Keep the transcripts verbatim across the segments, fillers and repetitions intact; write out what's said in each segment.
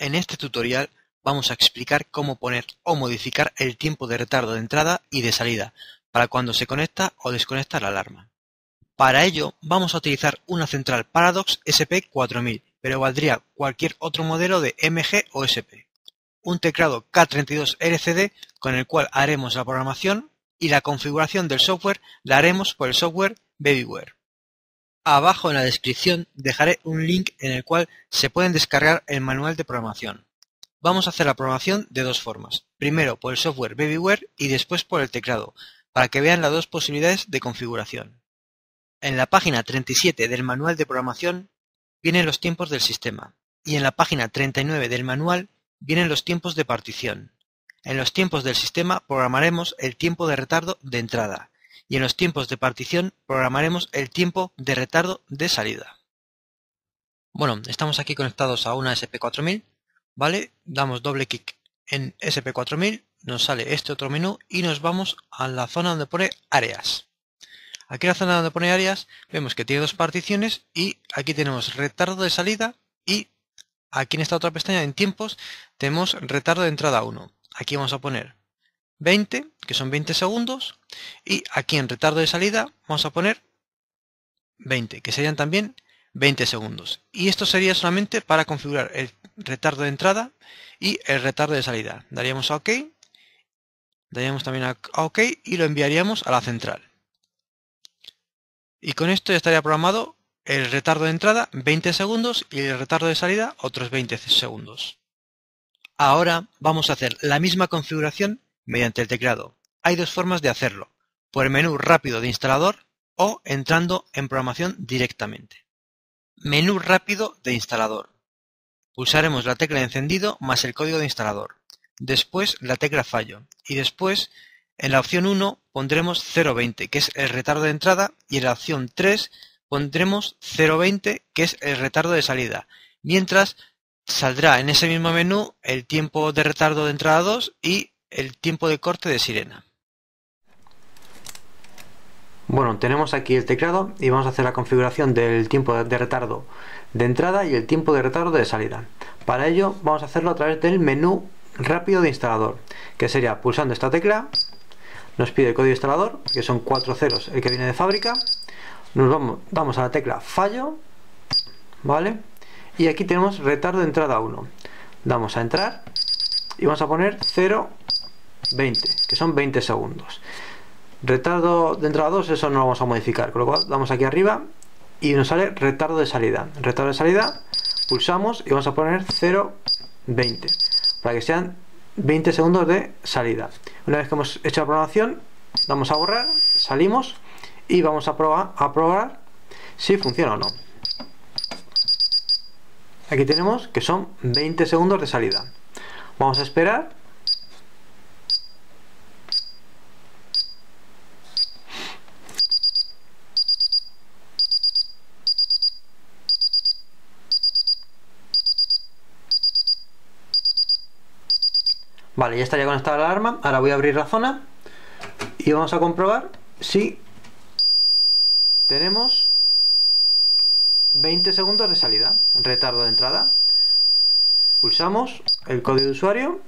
En este tutorial vamos a explicar cómo poner o modificar el tiempo de retardo de entrada y de salida para cuando se conecta o desconecta la alarma. Para ello vamos a utilizar una central Paradox S P cuatro mil, pero valdría cualquier otro modelo de M G o S P. Un teclado K treinta y dos L C D con el cual haremos la programación, y la configuración del software la haremos por el software Babyware. Abajo en la descripción dejaré un link en el cual se pueden descargar el manual de programación. Vamos a hacer la programación de dos formas, primero por el software Babyware y después por el teclado, para que vean las dos posibilidades de configuración. En la página treinta y siete del manual de programación vienen los tiempos del sistema, y en la página treinta y nueve del manual vienen los tiempos de partición. En los tiempos del sistema programaremos el tiempo de retardo de entrada, y en los tiempos de partición programaremos el tiempo de retardo de salida. Bueno, estamos aquí conectados a una S P cuatro mil, ¿vale? Damos doble clic en S P cuatro mil, nos sale este otro menú y nos vamos a la zona donde pone áreas. Aquí en la zona donde pone áreas vemos que tiene dos particiones y aquí tenemos retardo de salida, y aquí en esta otra pestaña en tiempos tenemos retardo de entrada uno. Aquí vamos a poner veinte, que son veinte segundos, y aquí en retardo de salida vamos a poner veinte, que serían también veinte segundos. Y esto sería solamente para configurar el retardo de entrada y el retardo de salida. Daríamos a OK, daríamos también a OK y lo enviaríamos a la central. Y con esto ya estaría programado el retardo de entrada veinte segundos y el retardo de salida otros veinte segundos. Ahora vamos a hacer la misma configuración mediante el teclado. Hay dos formas de hacerlo, por el menú rápido de instalador o entrando en programación directamente. Menú rápido de instalador. Pulsaremos la tecla de encendido más el código de instalador, después la tecla fallo y después en la opción uno pondremos cero veinte, que es el retardo de entrada, y en la opción tres pondremos cero veinte, que es el retardo de salida, mientras saldrá en ese mismo menú el tiempo de retardo de entrada dos y el tiempo de corte de sirena. Bueno, tenemos aquí el teclado y vamos a hacer la configuración del tiempo de retardo de entrada y el tiempo de retardo de salida. Para ello vamos a hacerlo a través del menú rápido de instalador, que sería pulsando esta tecla. Nos pide el código de instalador, que son cuatro ceros el que viene de fábrica. Nos vamos, vamos a la tecla fallo, ¿vale? Y aquí tenemos retardo de entrada uno. Damos a entrar y vamos a poner cero veinte, que son veinte segundos. Retardo de entrada dos, eso no lo vamos a modificar, con lo cual damos aquí arriba y nos sale retardo de salida. Retardo de salida, pulsamos y vamos a poner cero veinte, para que sean veinte segundos de salida. Una vez que hemos hecho la programación, damos a borrar, salimos y vamos a probar, a probar si funciona o no. Aquí tenemos que son veinte segundos de salida. Vamos a esperar. Vale, ya estaría conectada la alarma. Ahora voy a abrir la zona y vamos a comprobar si tenemos veinte segundos de salida, retardo de entrada. Pulsamos el código de usuario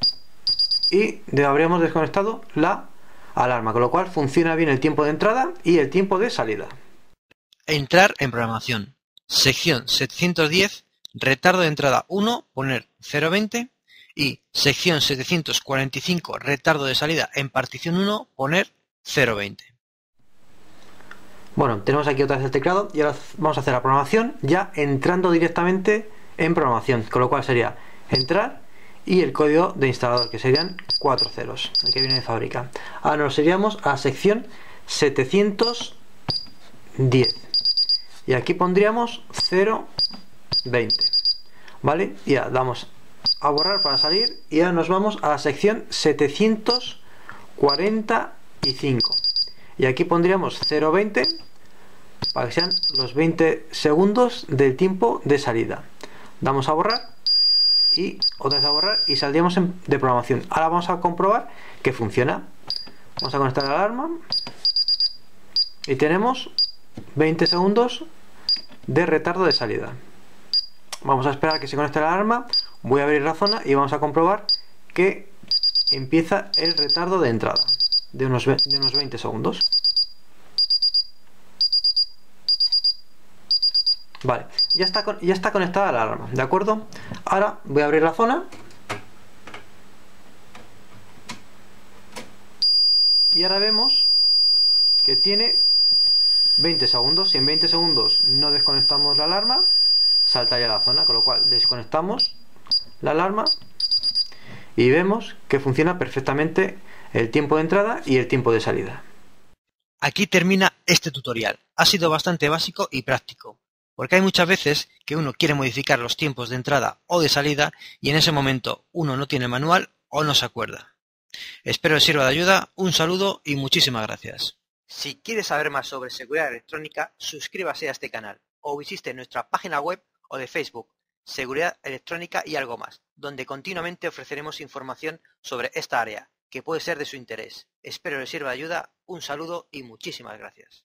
y habríamos desconectado la alarma, con lo cual funciona bien el tiempo de entrada y el tiempo de salida. Entrar en programación. Sección setecientos diez, retardo de entrada uno, poner cero veinte, y sección setecientos cuarenta y cinco, retardo de salida en partición uno, poner cero veinte. Bueno, tenemos aquí otra vez el teclado y ahora vamos a hacer la programación ya entrando directamente en programación, con lo cual sería entrar y el código de instalador, que serían cuatro ceros, el que viene de fábrica. Ahora nos iríamos a sección setecientos diez y aquí pondríamos cero veinte, ¿vale? Y ya damos a borrar para salir y ahora nos vamos a la sección setecientos cuarenta y cinco. Y aquí pondríamos cero veinte para que sean los veinte segundos del tiempo de salida. Damos a borrar y otra vez a borrar y saldríamos de programación. Ahora vamos a comprobar que funciona. Vamos a conectar la alarma y tenemos veinte segundos de retardo de salida. Vamos a esperar a que se conecte la alarma. Voy a abrir la zona y vamos a comprobar que empieza el retardo de entrada de unos, de unos veinte segundos. Vale, ya está, ya está conectada la alarma, ¿de acuerdo? Ahora voy a abrir la zona. Y ahora vemos que tiene veinte segundos. Si en veinte segundos no desconectamos la alarma, saltaría la zona, con lo cual desconectamos la alarma y vemos que funciona perfectamente el tiempo de entrada y el tiempo de salida. Aquí termina este tutorial. Ha sido bastante básico y práctico, porque hay muchas veces que uno quiere modificar los tiempos de entrada o de salida y en ese momento uno no tiene manual o no se acuerda. Espero que sirva de ayuda, un saludo y muchísimas gracias. Si quieres saber más sobre seguridad electrónica, suscríbase a este canal o visite nuestra página web o de Facebook, Seguridad Electrónica y Algo Más, donde continuamente ofreceremos información sobre esta área, que puede ser de su interés. Espero que sirva de ayuda, un saludo y muchísimas gracias.